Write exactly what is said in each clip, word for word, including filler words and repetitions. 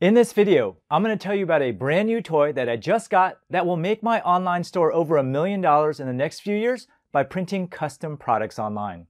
In this video, I'm going to tell you about a brand new toy that I just got that will make my online store over a million dollars in the next few years by printing custom products online.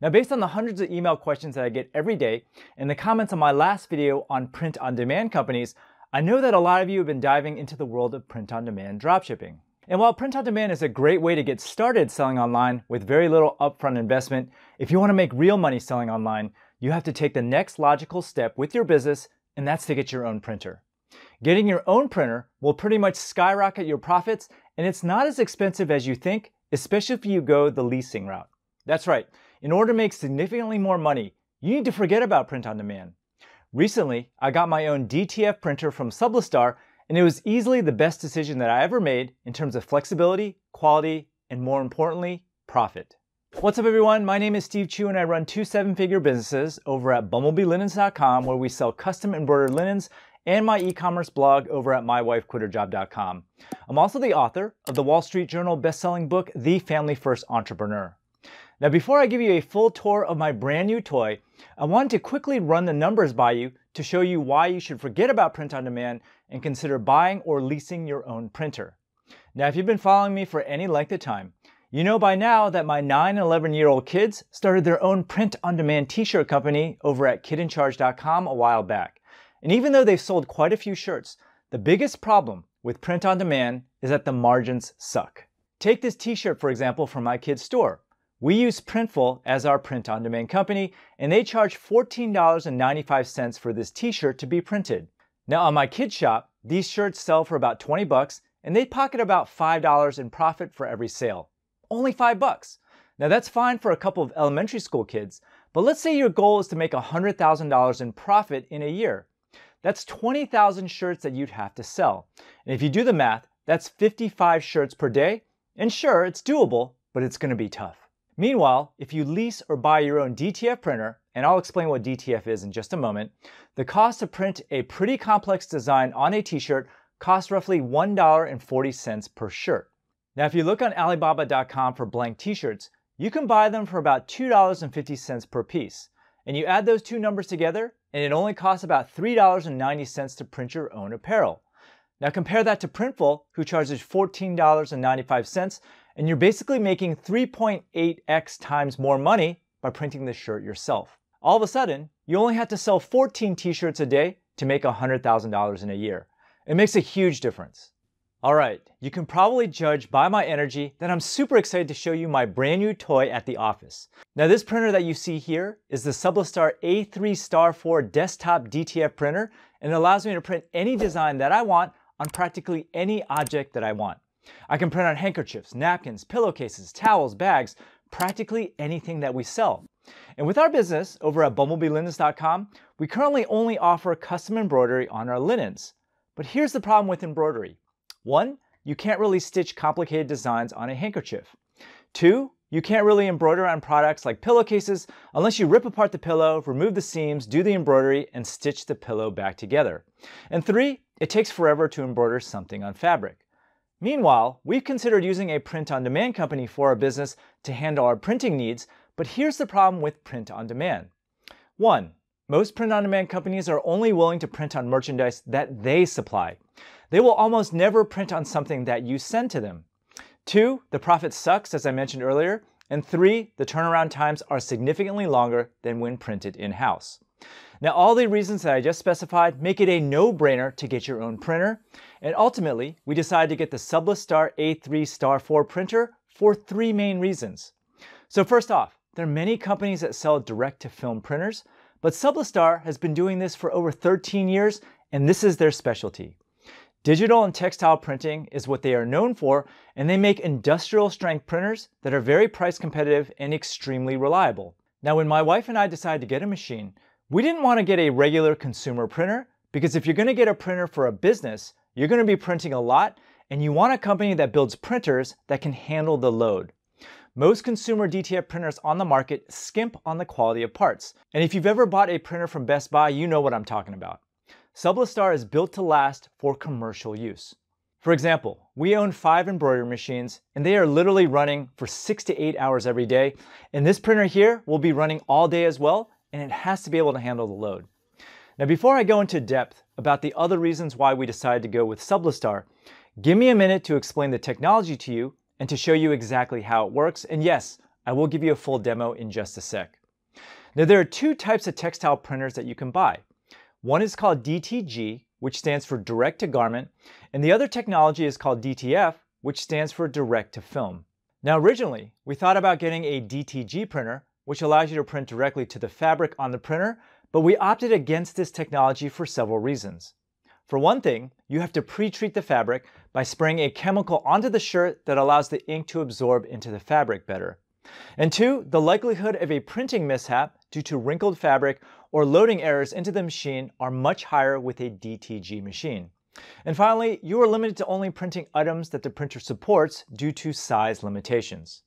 Now, based on the hundreds of email questions that I get every day and the comments on my last video on print-on-demand companies, I know that a lot of you have been diving into the world of print-on-demand dropshipping. And while print-on-demand is a great way to get started selling online with very little upfront investment, if you want to make real money selling online, you have to take the next logical step with your business, and that's to get your own printer. Getting your own printer will pretty much skyrocket your profits, and it's not as expensive as you think, especially if you go the leasing route. That's right, in order to make significantly more money, you need to forget about print-on-demand. Recently, I got my own D T F printer from Sublistar, and it was easily the best decision that I ever made in terms of flexibility, quality, and more importantly, profit. What's up everyone, my name is Steve Chu and I run two seven-figure businesses over at Bumblebee Linens dot com where we sell custom embroidered linens and my e-commerce blog over at My Wife Quit Her Job dot com. I'm also the author of the Wall Street Journal best-selling book, The Family First Entrepreneur. Now before I give you a full tour of my brand new toy, I wanted to quickly run the numbers by you to show you why you should forget about print-on-demand and consider buying or leasing your own printer. Now if you've been following me for any length of time, you know by now that my nine and eleven year old kids started their own print-on-demand t-shirt company over at Kid In Charge dot com a while back. And even though they've sold quite a few shirts, the biggest problem with print-on-demand is that the margins suck. Take this t-shirt, for example, from my kids' store. We use Printful as our print-on-demand company, and they charge fourteen dollars and ninety-five cents for this t-shirt to be printed. Now on my kids' shop, these shirts sell for about twenty bucks, and they pocket about five dollars in profit for every sale. Only five bucks. Now that's fine for a couple of elementary school kids, but let's say your goal is to make one hundred thousand dollars in profit in a year. That's twenty thousand shirts that you'd have to sell. And if you do the math, that's fifty-five shirts per day. And sure, it's doable, but it's gonna be tough. Meanwhile, if you lease or buy your own D T F printer, and I'll explain what D T F is in just a moment, the cost to print a pretty complex design on a t-shirt costs roughly one dollar and forty cents per shirt. Now, if you look on Alibaba dot com for blank t-shirts, you can buy them for about two dollars and fifty cents per piece. And you add those two numbers together, and it only costs about three dollars and ninety cents to print your own apparel. Now compare that to Printful, who charges fourteen dollars and ninety-five cents, and you're basically making three point eight x times more money by printing the shirt yourself. All of a sudden, you only have to sell fourteen t-shirts a day to make one hundred thousand dollars in a year. It makes a huge difference. All right, you can probably judge by my energy that I'm super excited to show you my brand new toy at the office. Now this printer that you see here is the Sublistar A three Star four desktop D T F printer, and it allows me to print any design that I want on practically any object that I want. I can print on handkerchiefs, napkins, pillowcases, towels, bags, practically anything that we sell. And with our business over at Bumblebee Linens dot com, we currently only offer custom embroidery on our linens. But here's the problem with embroidery. One, you can't really stitch complicated designs on a handkerchief. Two, you can't really embroider on products like pillowcases unless you rip apart the pillow, remove the seams, do the embroidery, and stitch the pillow back together. And three, it takes forever to embroider something on fabric. Meanwhile, we've considered using a print-on-demand company for our business to handle our printing needs, but here's the problem with print-on-demand. One, most print-on-demand companies are only willing to print on merchandise that they supply. They will almost never print on something that you send to them. Two, the profit sucks, as I mentioned earlier. And three, the turnaround times are significantly longer than when printed in-house. Now, all the reasons that I just specified make it a no-brainer to get your own printer. And ultimately, we decided to get the Sublistar A three Star four printer for three main reasons. So first off, there are many companies that sell direct-to-film printers, but Sublistar has been doing this for over thirteen years, and this is their specialty. Digital and textile printing is what they are known for, and they make industrial strength printers that are very price competitive and extremely reliable. Now, when my wife and I decided to get a machine, we didn't want to get a regular consumer printer, because if you're going to get a printer for a business, you're going to be printing a lot, and you want a company that builds printers that can handle the load. Most consumer D T F printers on the market skimp on the quality of parts. And if you've ever bought a printer from Best Buy, you know what I'm talking about. Sublistar is built to last for commercial use. For example, we own five embroidery machines, and they are literally running for six to eight hours every day. And this printer here will be running all day as well, and it has to be able to handle the load. Now, before I go into depth about the other reasons why we decided to go with Sublistar, give me a minute to explain the technology to you and to show you exactly how it works. And yes, I will give you a full demo in just a sec. Now, there are two types of textile printers that you can buy. One is called D T G, which stands for direct to garment, and the other technology is called D T F, which stands for direct to film. Now, originally, we thought about getting a D T G printer, which allows you to print directly to the fabric on the printer, but we opted against this technology for several reasons. For one thing, you have to pre-treat the fabric by spraying a chemical onto the shirt that allows the ink to absorb into the fabric better. And two, the likelihood of a printing mishap due to wrinkled fabric or loading errors into the machine are much higher with a D T G machine. And finally, you are limited to only printing items that the printer supports due to size limitations.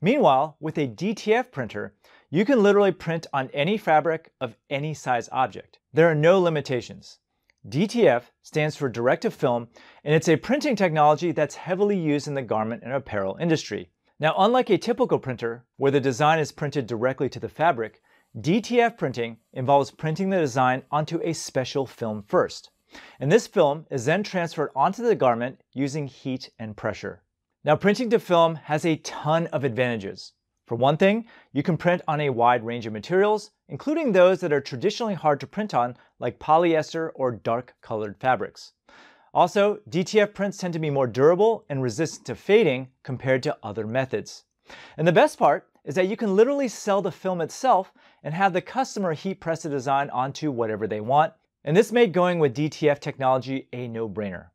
Meanwhile, with a D T F printer, you can literally print on any fabric of any size object. There are no limitations. D T F stands for direct to film, and it's a printing technology that's heavily used in the garment and apparel industry. Now, unlike a typical printer, where the design is printed directly to the fabric, D T F printing involves printing the design onto a special film first. And this film is then transferred onto the garment using heat and pressure. Now, printing to film has a ton of advantages. For one thing, you can print on a wide range of materials, including those that are traditionally hard to print on, like polyester or dark-colored fabrics. Also, D T F prints tend to be more durable and resistant to fading compared to other methods. And the best part is that you can literally sell the film itself and have the customer heat press the design onto whatever they want. And this made going with D T F technology a no-brainer.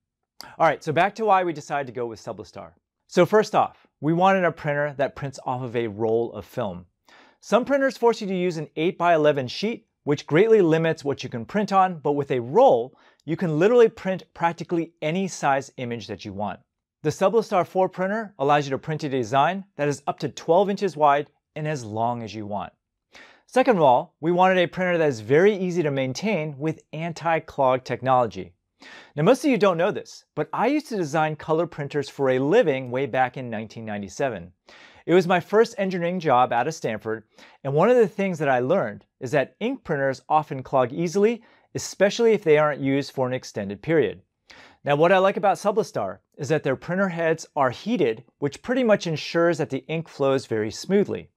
All right, so back to why we decided to go with Sublistar. So first off, we wanted a printer that prints off of a roll of film. Some printers force you to use an eight by eleven sheet, which greatly limits what you can print on, but with a roll, you can literally print practically any size image that you want. The Sublistar four printer allows you to print a design that is up to twelve inches wide and as long as you want. Second of all, we wanted a printer that is very easy to maintain with anti-clog technology. Now, most of you don't know this, but I used to design color printers for a living way back in nineteen ninety-seven. It was my first engineering job out of Stanford, and one of the things that I learned is that ink printers often clog easily, especially if they aren't used for an extended period. Now, what I like about Sublistar is that their printer heads are heated, which pretty much ensures that the ink flows very smoothly.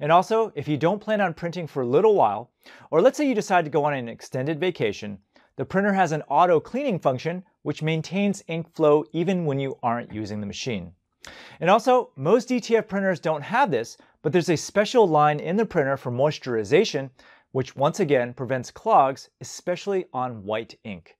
And also, if you don't plan on printing for a little while, or let's say you decide to go on an extended vacation, the printer has an auto cleaning function, which maintains ink flow even when you aren't using the machine. And also, most D T F printers don't have this, but there's a special line in the printer for moisturization, which once again prevents clogs, especially on white ink.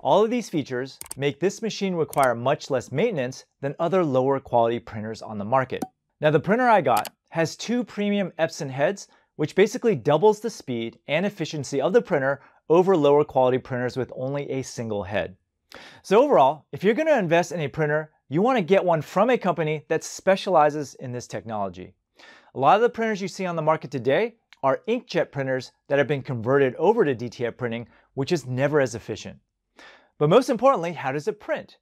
All of these features make this machine require much less maintenance than other lower quality printers on the market. Now, the printer I got has two premium Epson heads, which basically doubles the speed and efficiency of the printer over lower quality printers with only a single head. So overall, if you're gonna invest in a printer, you wanna get one from a company that specializes in this technology. A lot of the printers you see on the market today are inkjet printers that have been converted over to D T F printing, which is never as efficient. But most importantly, how does it print?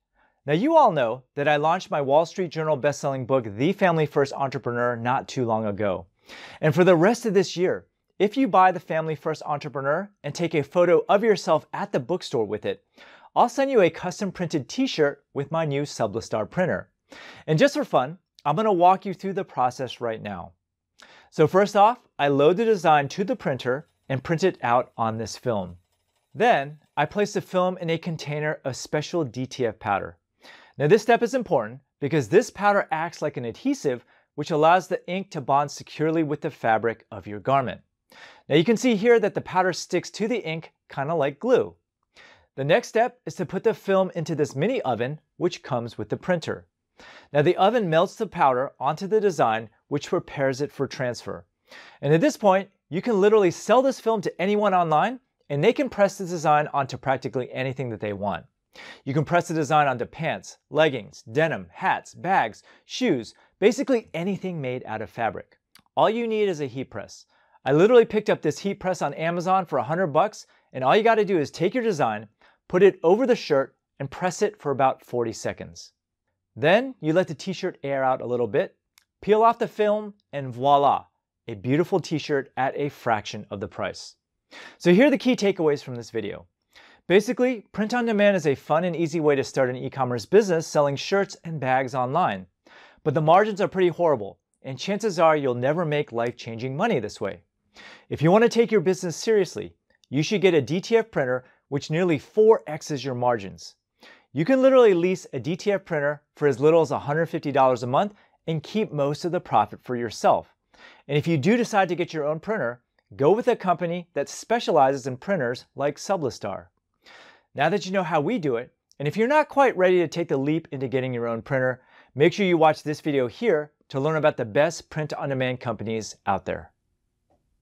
Now, you all know that I launched my Wall Street Journal best-selling book, The Family First Entrepreneur, not too long ago. And for the rest of this year, if you buy The Family First Entrepreneur and take a photo of yourself at the bookstore with it, I'll send you a custom printed t-shirt with my new Sublistar printer. And just for fun, I'm gonna walk you through the process right now. So first off, I load the design to the printer and print it out on this film. Then I place the film in a container of special D T F powder. Now, this step is important because this powder acts like an adhesive, which allows the ink to bond securely with the fabric of your garment. Now, you can see here that the powder sticks to the ink kind of like glue. The next step is to put the film into this mini oven, which comes with the printer. Now, the oven melts the powder onto the design, which prepares it for transfer. And at this point, you can literally sell this film to anyone online, and they can press the design onto practically anything that they want. You can press the design onto pants, leggings, denim, hats, bags, shoes, basically anything made out of fabric. All you need is a heat press. I literally picked up this heat press on Amazon for a hundred bucks, and all you gotta do is take your design, put it over the shirt, and press it for about forty seconds. Then you let the t-shirt air out a little bit, peel off the film, and voila, a beautiful t-shirt at a fraction of the price. So here are the key takeaways from this video. Basically, print on demand is a fun and easy way to start an e-commerce business selling shirts and bags online. But the margins are pretty horrible, and chances are you'll never make life-changing money this way. If you want to take your business seriously, you should get a D T F printer which nearly four X's your margins. You can literally lease a D T F printer for as little as one hundred fifty dollars a month and keep most of the profit for yourself. And if you do decide to get your own printer, go with a company that specializes in printers like Sublistar. Now that you know how we do it, and if you're not quite ready to take the leap into getting your own printer, make sure you watch this video here to learn about the best print-on-demand companies out there.